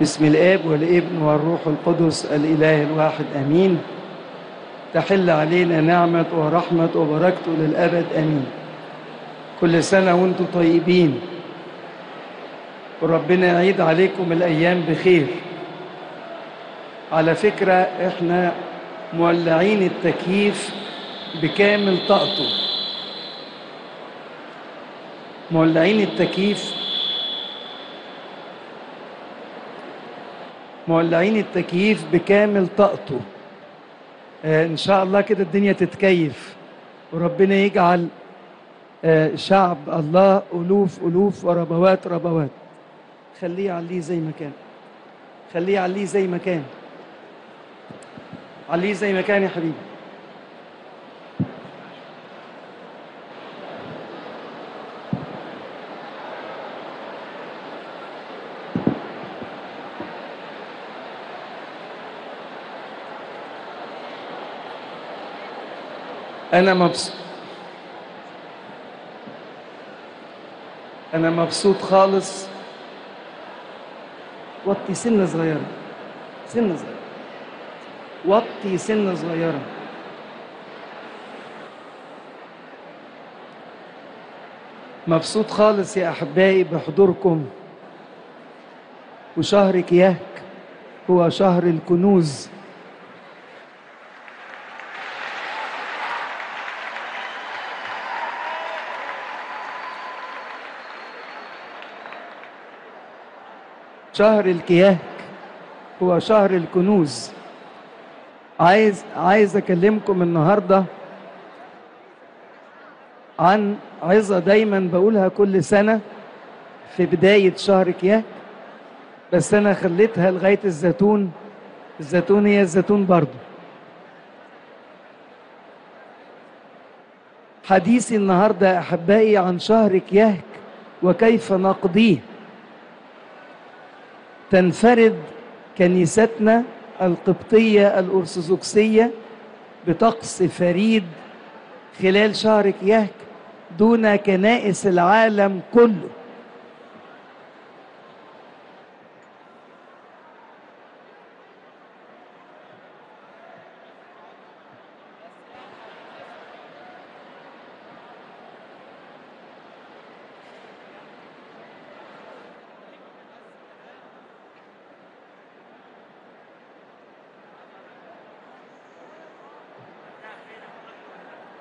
بسم الآب والابن والروح القدس الإله الواحد آمين. تحل علينا نعمة ورحمة وبركته للأبد آمين. كل سنة وانتم طيبين، وربنا يعيد عليكم الأيام بخير. على فكرة احنا مولعين التكييف بكامل طاقته، مولعين التكييف، مولعين التكييف بكامل طاقته. ان شاء الله كده الدنيا تتكيف، وربنا يجعل شعب الله ألوف ألوف وربوات ربوات. خليه عليه زي ما كان، خليه عليه زي ما كان، عليه زي ما كان يا حبيبي. أنا مبسوط خالص. وطي سنة صغيرة، سنة صغيرة، وطي سنة صغيرة. مبسوط خالص يا أحبائي بحضوركم. وشهر كيهك هو شهر الكنوز، شهر الكيهك هو شهر الكنوز. عايز أكلمكم النهاردة عن عظة دايما بقولها كل سنة في بداية شهر كيهك، بس أنا خليتها لغاية الزيتون. الزيتون هي الزيتون برضو. حديثي النهاردة أحبائي عن شهر كيهك وكيف نقضيه. تنفرد كنيستنا القبطية الأرثوذكسية بطقس فريد خلال شهر كيهك دون كنائس العالم كله.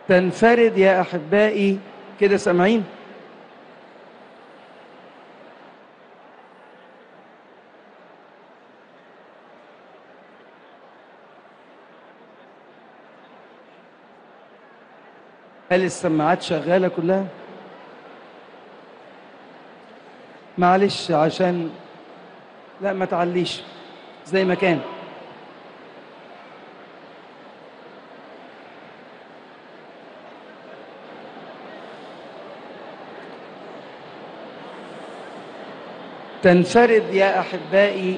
تنفرد يا أحبائي كده، سامعين؟ هل السماعات شغالة كلها؟ معلش عشان لا ما تعليش، زي ما كان. تنفرد يا أحبائي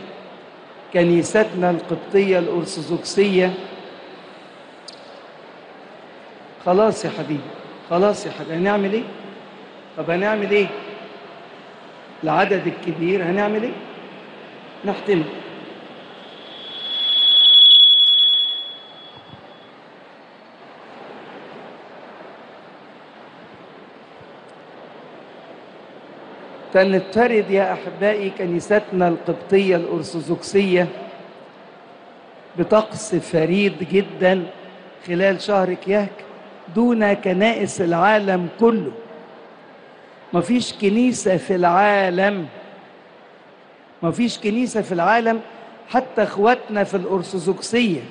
كنيستنا القبطية الأرثوذكسية. خلاص يا حبيبي، خلاص يا حبيبي، هنعمل إيه؟ طب هنعمل إيه؟ العدد الكبير هنعمل إيه؟ نحتمل. تنفرد يا أحبائي كنيستنا القبطية الأرثوذكسية بطقس فريد جدا خلال شهر كيهك دون كنائس العالم كله. مفيش كنيسة في العالم، مفيش كنيسة في العالم، حتى إخواتنا في الأرثوذكسية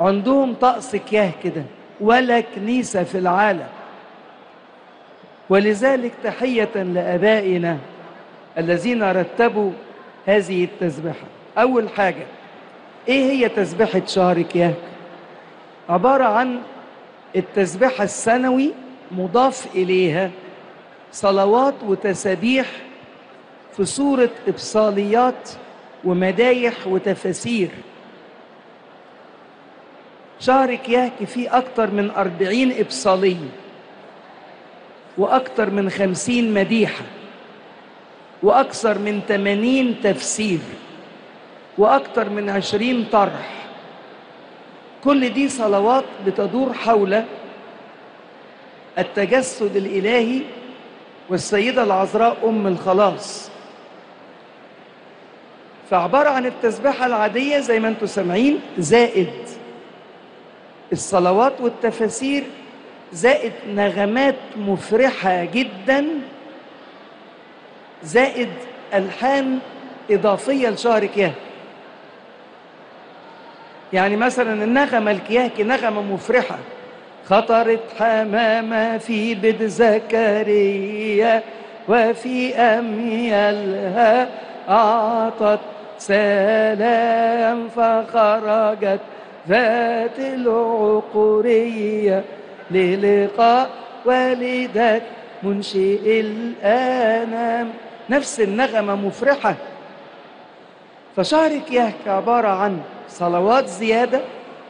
عندهم طقس كيهك ده، ولا كنيسة في العالم. ولذلك تحية لآبائنا الذين رتبوا هذه التسبحة. أول حاجة، إيه هي تسبحة شهر كيهك؟ عبارة عن التسبحة السنوي مضاف إليها صلوات وتسابيح في صورة إبصاليات ومدايح وتفاسير. شهر كيهك فيه أكتر من 40 إبصالية، وأكثر من 50 مديحة، وأكثر من 80 تفسير. وأكثر من 20 طرح. كل دي صلوات بتدور حول التجسد الإلهي والسيدة العذراء أم الخلاص. فعبارة عن التسبيحة العادية زي ما انتم سامعين، زائد الصلوات والتفاسير، زائد نغمات مفرحة جدا، زائد ألحان إضافية لشهر كيهك. يعني مثلا النغمة الكيهك نغمة مفرحة، خطرت حمامة في بيت زكريا وفي أميالها أعطت سلام فخرجت ذات العقرية للقاء والدة منشئ الأنام. نفس النغمة مفرحة. فشهر كيهك عبارة عن صلوات زيادة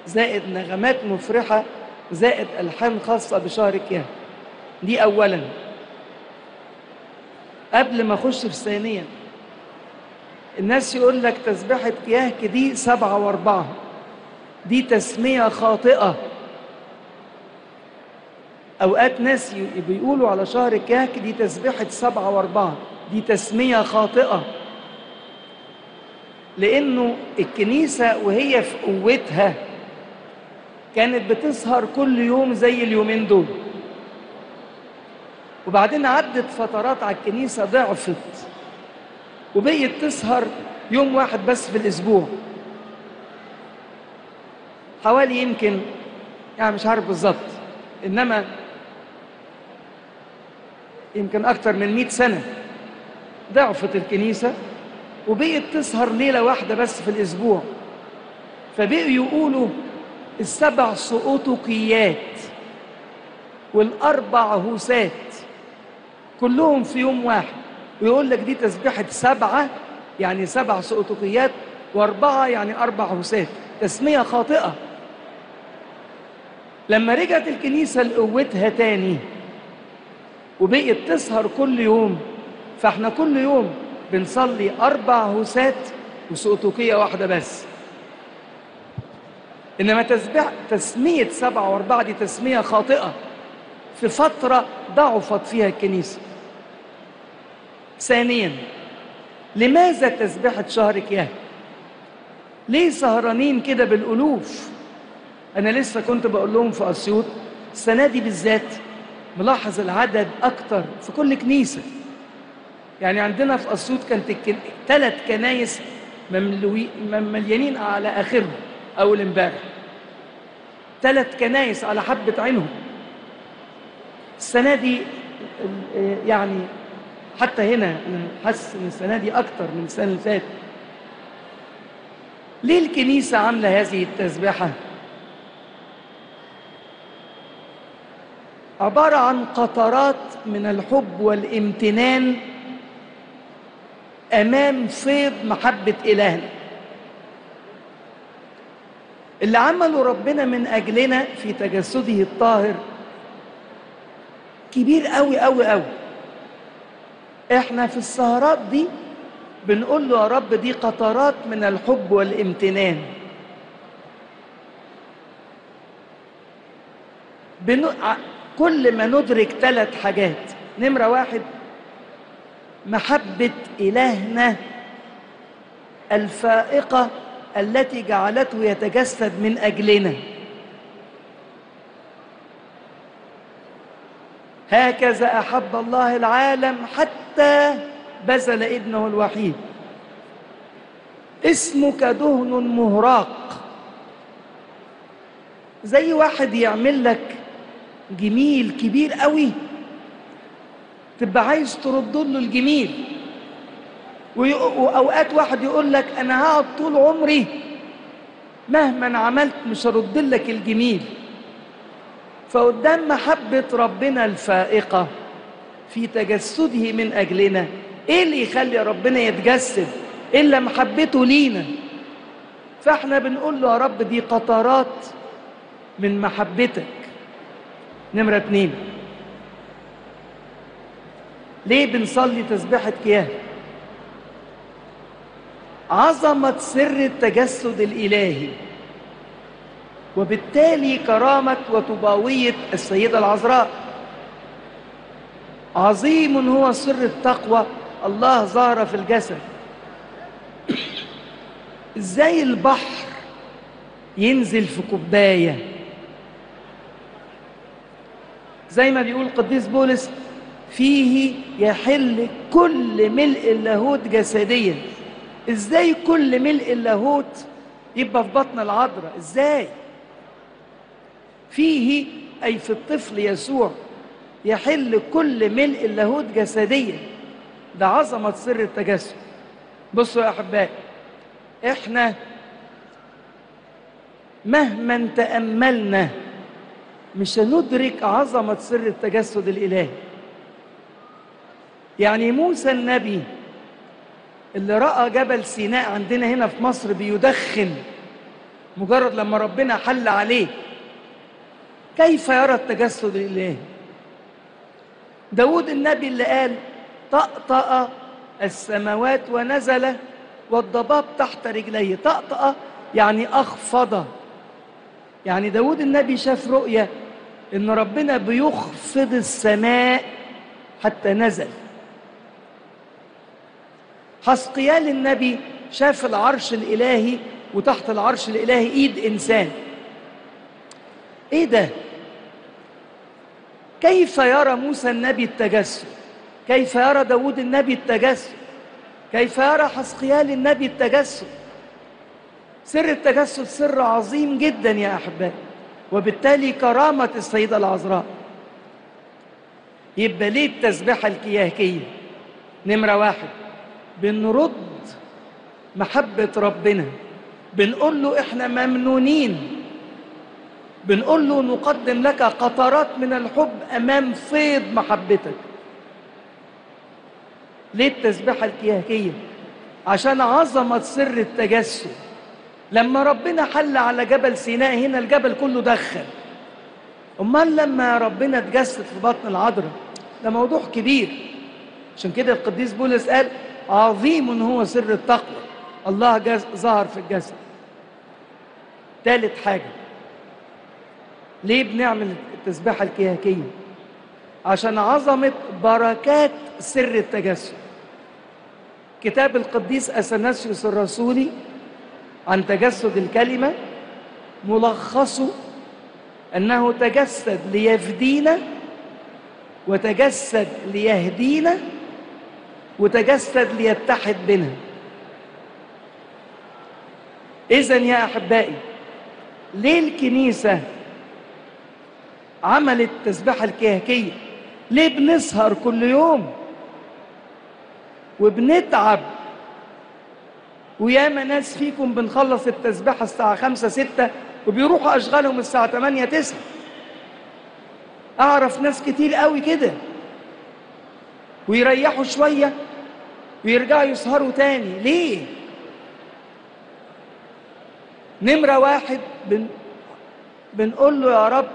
زائد نغمات مفرحة زائد ألحان خاصة بشهر كيهك. دي أولاً. قبل ما أخش في ثانياً، الناس يقول لك تسبيحة كيهك دي 7 و4، دي تسمية خاطئة. أوقات ناس بيقولوا على شهر كيهك دي تسبيحة 7 و4، دي تسمية خاطئة. لأنه الكنيسة وهي في قوتها كانت بتسهر كل يوم زي اليومين دول، وبعدين عدت فترات على الكنيسة ضعفت وبقيت تسهر يوم واحد بس في الأسبوع، حوالي يمكن يعني مش عارف بالظبط، إنما يمكن أكتر من 100 سنة ضعفت الكنيسة وبقيت تسهر ليلة واحدة بس في الأسبوع. فبقوا يقولوا 7 سقوطكيات وال4 هوسات كلهم في يوم واحد، ويقول لك دي تسبيحة 7 يعني 7 سقوطكيات و4 يعني 4 هوسات. تسمية خاطئة. لما رجعت الكنيسة لقوتها تاني وبقيت تسهر كل يوم، فاحنا كل يوم بنصلي 4 هوسات وسقوطكية واحدة بس. إنما تسمية 7 و4 دي تسمية خاطئة في فترة ضعفت فيها الكنيسة. ثانياً، لماذا تسبيحة شهر كيهك؟ ليه سهرانين كده بالألوف؟ أنا لسه كنت بقول لهم في أسيوط السنة دي بالذات ملاحظ العدد أكتر في كل كنيسة. يعني عندنا في أسيوط كانت 3 كنايس مليانين على آخرهم أول امبارح، 3 كنايس على حبة عينهم. السنة دي يعني حتى هنا أنا حاسس إن السنة دي أكتر من السنة اللي فاتت. ليه الكنيسة عاملة هذه التسبيحة؟ عبارة عن قطرات من الحب والامتنان أمام فيض محبة إلهنا. اللي عمله ربنا من أجلنا في تجسده الطاهر كبير قوي قوي قوي. احنا في السهرات دي بنقول له يا رب دي قطرات من الحب والامتنان. كل ما ندرك 3 حاجات. نمرة 1، محبة إلهنا الفائقة التي جعلته يتجسد من أجلنا. هكذا أحب الله العالم حتى بذل ابنه الوحيد. اسمك دهن مهراق. زي واحد يعمل لك جميل كبير قوي تبقى عايز ترد له الجميل، وأوقات واحد يقول لك أنا هقعد طول عمري مهما عملت مش هرد لك الجميل. فقدام محبة ربنا الفائقة في تجسده من أجلنا، إيه اللي يخلي ربنا يتجسد إلا محبته لينا؟ فإحنا بنقول له يا رب دي قطرات من محبتك. نمرة 2، ليه بنصلي تسبيحة كيهك؟ عظمة سر التجسد الإلهي، وبالتالي كرامة وطوباوية السيدة العذراء. عظيم هو سر التقوى، الله ظهر في الجسد. ازاي البحر ينزل في كوباية؟ زي ما بيقول القديس بولس: فيه يحل كل ملء اللاهوت جسديا. ازاي كل ملء اللاهوت يبقى في بطن العذراء؟ ازاي؟ فيه اي في الطفل يسوع يحل كل ملء اللاهوت جسديا. ده عظمه سر التجسد. بصوا يا احبائي، احنا مهما تأملنا مش هندرك عظمه سر التجسد الالهي. يعني موسى النبي اللي رأى جبل سيناء عندنا هنا في مصر بيدخن، مجرد لما ربنا حل عليه، كيف يرى التجسد الإلهي؟ داود النبي اللي قال: طأطأ السماوات ونزل والضباب تحت رجليه. طأطأ يعني أخفض. يعني داود النبي شاف رؤية إن ربنا بيخفض السماء حتى نزل. حسقيال النبي شاف العرش الإلهي وتحت العرش الإلهي إيد إنسان. إيه ده؟ كيف يرى موسى النبي التجسد؟ كيف يرى داود النبي التجسد؟ كيف يرى حسقيال النبي التجسد؟ سر التجسد سر عظيم جدا يا أحبائي، وبالتالي كرامة السيدة العذراء. يبقى ليه التسبيحة الكيهكية؟ نمرة واحد، بنرد محبة ربنا، بنقول له احنا ممنونين، بنقول له نقدم لك قطرات من الحب امام فيض محبتك. ليه التسبيحة الكيهكية؟ عشان عظمة سر التجسد. لما ربنا حل على جبل سيناء هنا الجبل كله دخن، امال لما ربنا اتجسد في بطن العذراء؟ ده موضوع كبير. عشان كده القديس بولس قال: عظيم هو سر التقوى، الله ظهر في الجسد. تالت حاجة، ليه بنعمل التسبيحة الكيهكية؟ عشان عظمة بركات سر التجسد. كتاب القديس أثناسيوس الرسولي عن تجسد الكلمة ملخصه أنه تجسد ليفدينا، وتجسد ليهدينا، وتجسد ليتحد بنا. إذن يا أحبائي، ليه الكنيسة عملت التسبيحة الكيهكية؟ ليه بنسهر كل يوم وبنتعب، وياما ناس فيكم بنخلص التسبيحة الساعة 5-6 وبيروحوا أشغالهم الساعة 8-9. أعرف ناس كتير قوي كده، ويريحوا شوية ويرجعوا يسهروا تاني. ليه؟ نمرة واحد، بنقول له: يا رب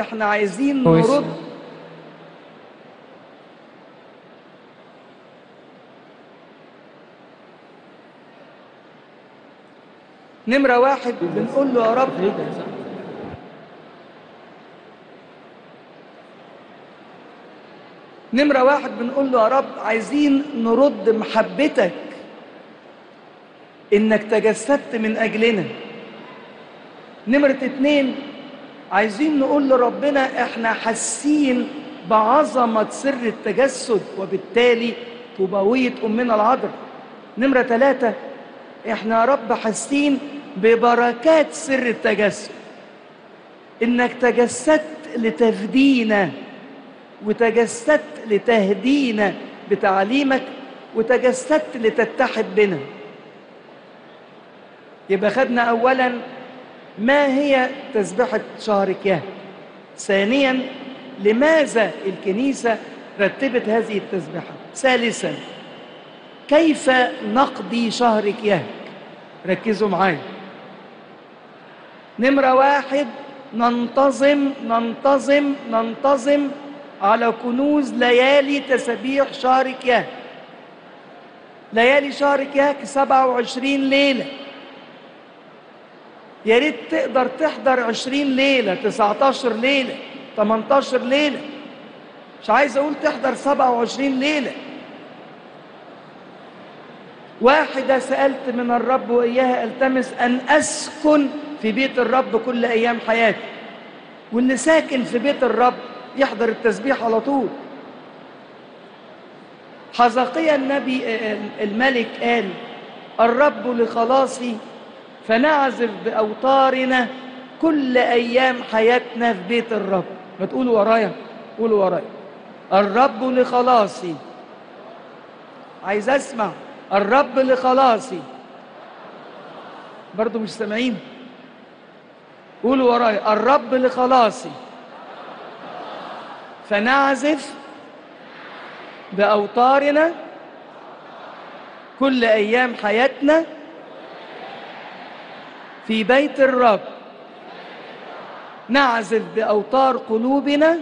احنا عايزين نرد نمرة واحد بنقول له: يا رب نمرة واحد بنقول له: يا رب عايزين نرد محبتك، إنك تجسدت من أجلنا. نمرة 2، عايزين نقول لربنا إحنا حاسين بعظمة سر التجسد، وبالتالي طوباوية أمنا العذراء. نمرة 3، إحنا يا رب حاسين ببركات سر التجسد، إنك تجسدت لتفدينا، وتجسدت لتهدينا بتعليمك، وتجسدت لتتحد بنا. يبقى خدنا أولا ما هي تسبيحة شهر كيهك، ثانيا لماذا الكنيسة رتبت هذه التسبيحة، ثالثا كيف نقضي شهر كيهك. ركزوا معايا. نمرة 1، ننتظم ننتظم ننتظم على كنوز ليالي تسبيح شهر كيهك. ليالي شهر كيهك 27 ليلة. يا ريت تقدر تحضر 20 ليلة، 19 ليلة، 18 ليلة. مش عايز أقول تحضر 27 ليلة. واحدة سألت من الرب وإياها ألتمس أن أسكن في بيت الرب كل أيام حياتي. واللي ساكن في بيت الرب يحضر التسبيح على طول. حزقيا النبي الملك قال: الرب لخلاصي فنعزف بأوتارنا كل أيام حياتنا في بيت الرب. ما تقولوا ورايا، قولوا ورايا: الرب لخلاصي. عايز أسمع الرب لخلاصي. برضو مش سامعين؟ قولوا ورايا: الرب لخلاصي فنعزف بأوتارنا كل أيام حياتنا في بيت الرب، نعزف بأوتار قلوبنا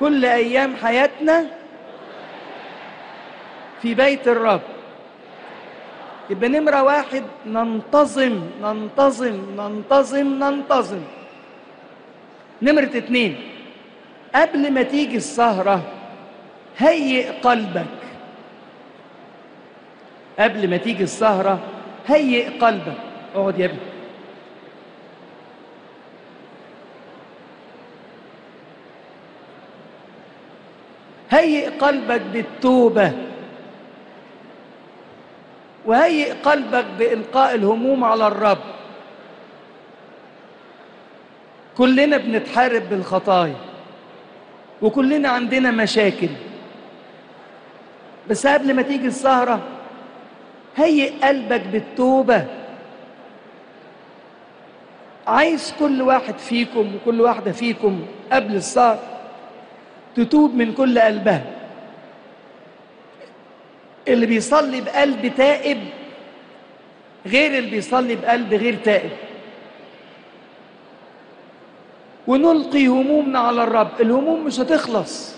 كل أيام حياتنا في بيت الرب. يبقى نمرة واحد ننتظم ننتظم ننتظم ننتظم. نمرة اتنين، قبل ما تيجي السهرة هيئ قلبك. قبل ما تيجي السهرة هيئ قلبك. اقعد يا ابني. هيئ قلبك بالتوبة، وهيئ قلبك بإلقاء الهموم على الرب. كلنا بنتحارب بالخطايا، وكلنا عندنا مشاكل. بس قبل ما تيجي السهرة هيئ قلبك بالتوبة. عايز كل واحد فيكم وكل واحدة فيكم قبل السهر تتوب من كل قلبها. اللي بيصلي بقلب تائب غير اللي بيصلي بقلب غير تائب. ونلقي همومنا على الرب. الهموم مش هتخلص،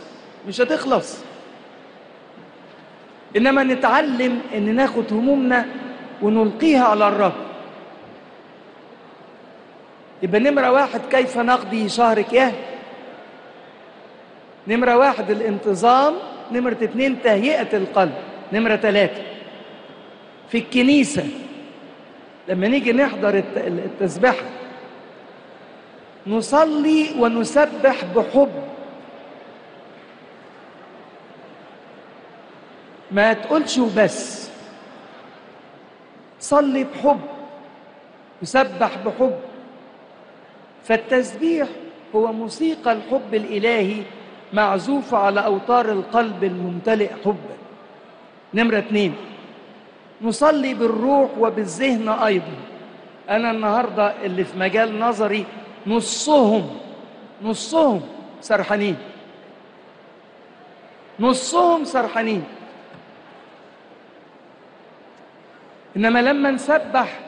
مش هتخلص. إنما نتعلم إن ناخد همومنا ونلقيها على الرب. يبقى نمرة واحد كيف نقضي شهر كيهك. نمرة واحد الانتظام. نمرة اتنين تهيئة القلب. نمرة تلاتة، في الكنيسة لما نيجي نحضر التسبيحة نصلي ونسبح بحب. ما تقولش وبس، صلي بحب، يسبح بحب. فالتسبيح هو موسيقى الحب الإلهي معزوفة على أوتار القلب الممتلئ حبا. نمرة اتنين، نصلي بالروح وبالذهن أيضا. أنا النهاردة اللي في مجال نظري نصهم سرحانين، نصهم سرحانين. إنما لما نسبح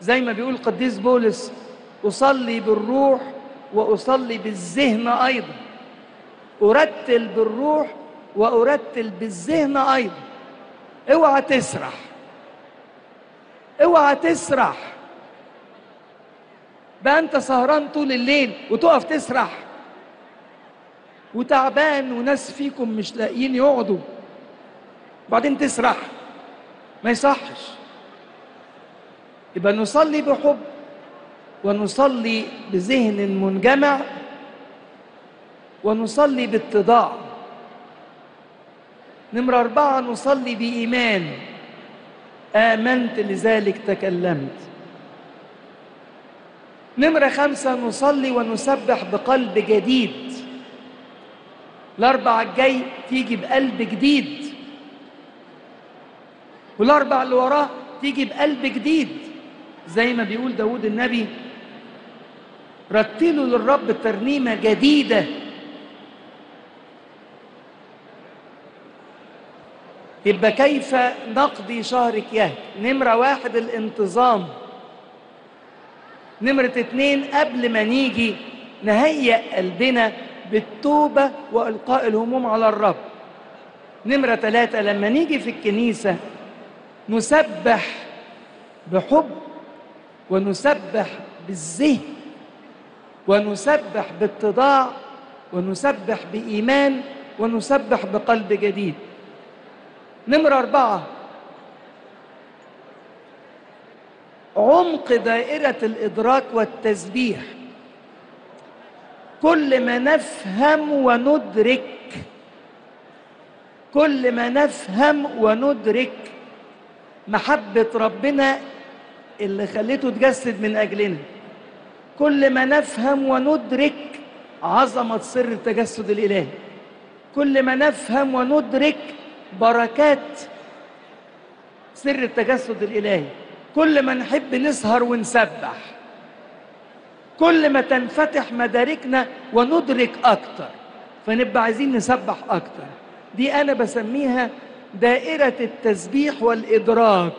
زي ما بيقول قديس بولس: أصلي بالروح وأصلي بالذهن أيضا، أرتل بالروح وأرتل بالذهن أيضا. اوعى تسرح، اوعى تسرح. بقى أنت سهران طول الليل وتقف تسرح وتعبان، وناس فيكم مش لاقيين يقعدوا، بعدين تسرح، ما يصحش. يبقى نصلي بحب ونصلي بذهن منجمع ونصلي باتضاع. نمرة أربعة، نصلي بإيمان. آمنت لذلك تكلمت. نمرة خمسة، نصلي ونسبح بقلب جديد. الأربع الجاي تيجي بقلب جديد، والأربع اللي وراه تيجي بقلب جديد. زي ما بيقول داود النبي: رتلوا للرب ترنيمة جديدة. يبقى كيف نقضي شهر كيهك؟ نمرة واحد الانتظام. نمرة اتنين، قبل ما نيجي نهيئ قلبنا بالتوبة وإلقاء الهموم على الرب. نمرة 3، لما نيجي في الكنيسة نسبح بحب ونسبح بالذهن ونسبح باتضاع ونسبح بإيمان ونسبح بقلب جديد. نمرة 4، عمق دائرة الإدراك والتسبيح، كل ما نفهم وندرك، كل ما نفهم وندرك محبة ربنا اللي خليته تجسد من أجلنا، كل ما نفهم وندرك عظمة سر التجسد الإلهي، كل ما نفهم وندرك بركات سر التجسد الإلهي، كل ما نحب نسهر ونسبح، كل ما تنفتح مداركنا وندرك أكتر، فنبقى عايزين نسبح أكتر. دي أنا بسميها دائرة التسبيح والإدراك،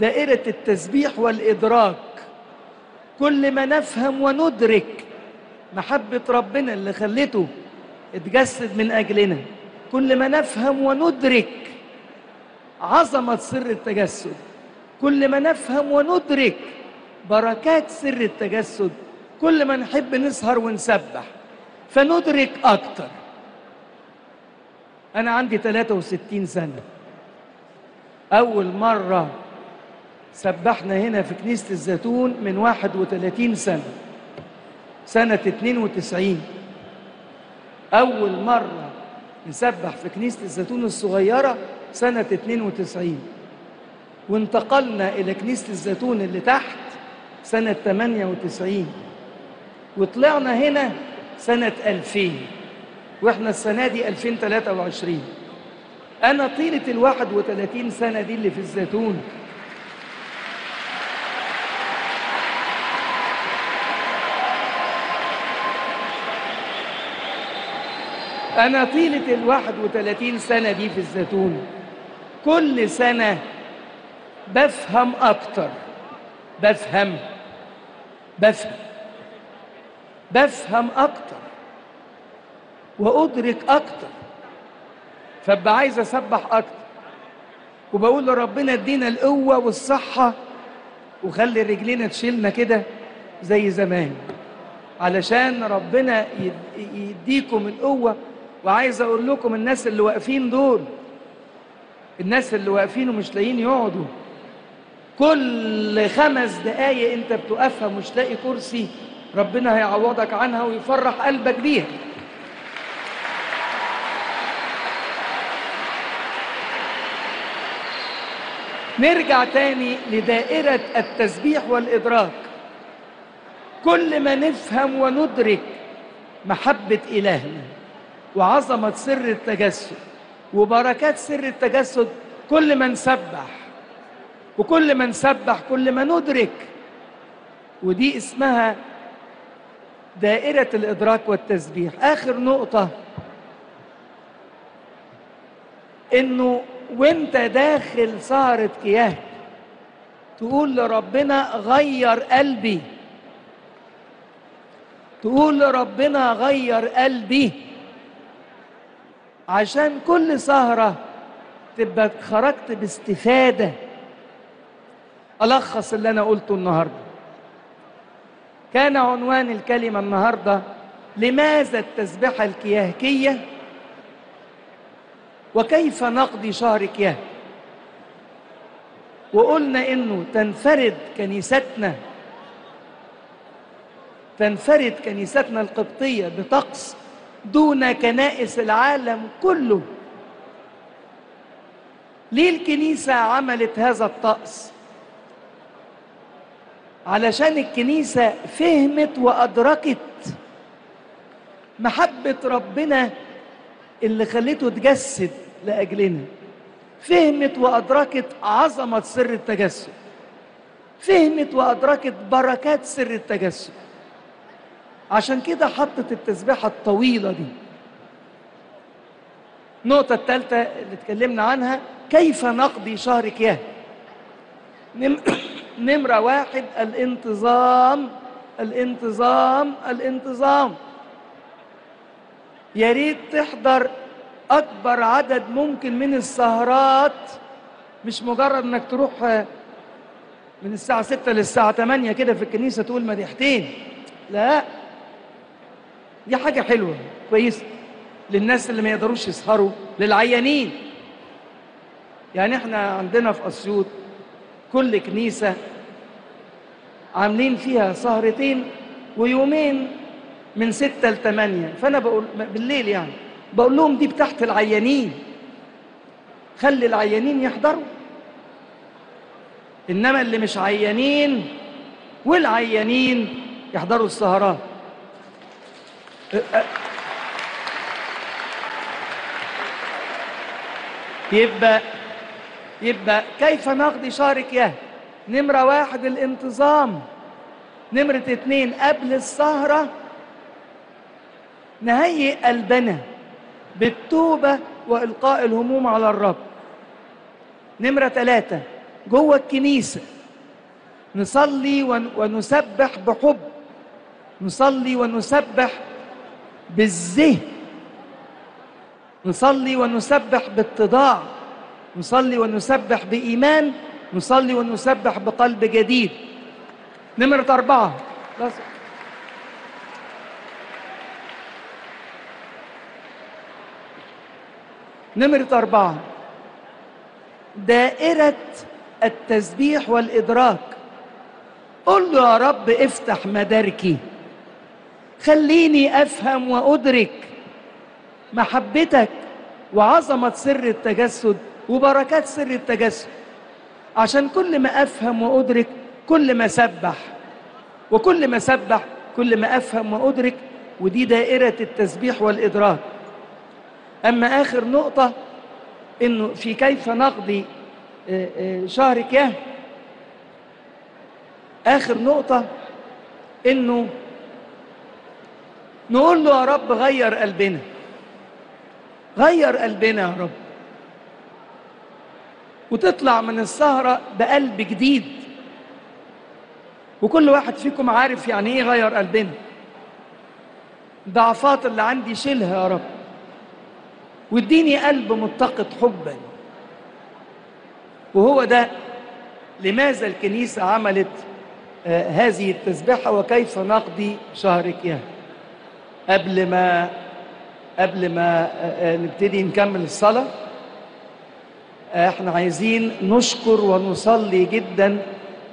دائرة التسبيح والإدراك، كل ما نفهم وندرك محبة ربنا اللي خلته اتجسد من أجلنا، كل ما نفهم وندرك عظمة سر التجسد، كل ما نفهم وندرك بركات سر التجسد، كل ما نحب نسهر ونسبح فندرك أكتر. أنا عندي 63 سنة، أول مرة سبحنا هنا في كنيسة الزيتون من 31 سنة، سنة 92 أول مرة نسبح في كنيسة الزيتون الصغيرة، سنة 92، وانتقلنا إلى كنيسة الزيتون اللي تحت سنة 98، وطلعنا هنا سنة 2000، واحنا السنة دي 2023. أنا طيلة ال31 سنة دي اللي في الزيتون أنا طيلة ال31 سنة دي في الزيتون كل سنة بفهم أكتر، بفهم بفهم بفهم أكتر وأدرك أكتر، فبقى عايز أسبح أكتر، وبقول لربنا ادينا القوة والصحة وخلي رجلينا تشيلنا كده زي زمان، علشان ربنا يديكم القوة. وعايز أقول لكم الناس اللي واقفين دول، الناس اللي واقفين ومش لاقيين يقعدوا، كل 5 دقايق أنت بتقفها مش لاقي كرسي ربنا هيعوضك عنها ويفرح قلبك بيها. نرجع تاني لدائرة التسبيح والإدراك، كل ما نفهم وندرك محبة إلهنا وعظمة سر التجسد وبركات سر التجسد، كل ما نسبح، وكل ما نسبح كل ما ندرك، ودي اسمها دائرة الإدراك والتسبيح. آخر نقطة، إنه وانت داخل سهرة كيهك تقول لربنا غير قلبي، تقول لربنا غير قلبي، عشان كل سهرة تبقى خرجت باستفادة. ألخص اللي أنا قلته النهاردة، كان عنوان الكلمة النهاردة لماذا التسبحة الكيهكية وكيف نقضي شهر كيهك، وقلنا إنه تنفرد كنيستنا، تنفرد كنيستنا القبطية بطقس دون كنائس العالم كله. ليه الكنيسة عملت هذا الطقس؟ علشان الكنيسة فهمت وأدركت محبة ربنا اللي خليته تجسد لأجلنا، فهمت وأدركت عظمة سر التجسد، فهمت وأدركت بركات سر التجسد، عشان كده حطت التسبيحة الطويلة دي. النقطة الثالثة اللي اتكلمنا عنها، كيف نقضي شهر كيهك. نمرة 1، الانتظام الانتظام الانتظام. يا ريت تحضر اكبر عدد ممكن من السهرات، مش مجرد انك تروح من الساعة 6 للساعة 8 كده في الكنيسة تقول مديحتين، لا دي حاجة حلوة كويس للناس اللي ما يقدروش يسهروا، للعيانين. يعني احنا عندنا في اسيوط كل كنيسة عاملين فيها سهرتين ويومين من 6 ل 8، فانا بقول بالليل يعني بقول لهم دي بتاعت العيانين، خلي العيانين يحضروا، انما اللي مش عيانين والعيانين يحضروا السهرات. يبقى كيف نقضي شهر كيهك؟ نمرة 1 الانتظام، نمرة 2 قبل السهرة نهيئ قلبنا بالتوبة وإلقاء الهموم على الرب. نمرة 3 جوه الكنيسة نصلي ونسبح بحب، نصلي ونسبح بالذهن، نصلي ونسبح باتضاع، نصلي ونسبح بإيمان، نصلي ونسبح بقلب جديد. نمرة 4 دائرة التسبيح والإدراك. قل له يا رب افتح مداركي، خليني أفهم وأدرك محبتك وعظمة سر التجسد وبركات سر التجسد، عشان كل ما أفهم وأدرك كل ما أسبح، وكل ما أسبح كل ما أفهم وأدرك، ودي دائرة التسبيح والإدراك. أما آخر نقطة إنه في كيف نقضي شهر كيهك، آخر نقطة إنه نقول له يا رب غير قلبنا، غير قلبنا يا رب، وتطلع من السهرة بقلب جديد. وكل واحد فيكم عارف يعني إيه غير قلبنا. ضعفات اللي عندي شيلها يا رب، واديني قلب متقد حبا. وهو ده لماذا الكنيسة عملت هذه التسبيحة وكيف نقضي شهر كيهك. قبل ما نبتدي نكمل الصلاة، احنا عايزين نشكر ونصلي جدا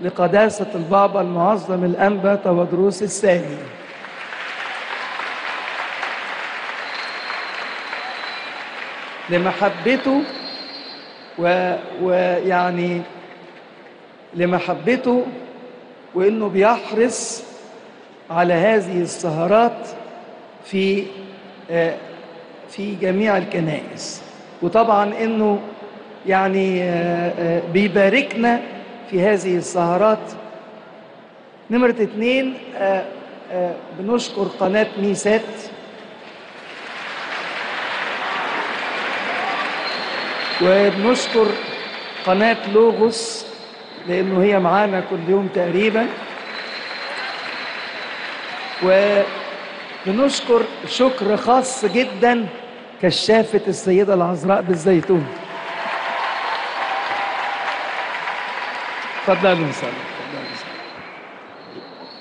لقداسة البابا المعظم الأنبا تواضروس الثاني. لمحبته ويعني لمحبته وإنه بيحرص على هذه السهرات في جميع الكنائس، وطبعا إنه يعني بيباركنا في هذه السهرات. نمرة 2 بنشكر قناة ميسات وبنشكر قناة لوغوس لأنه هي معانا كل يوم تقريبا، وبنشكر شكر خاص جدا كشافة السيدة العذراء بالزيتون. تفضلوا نصلي.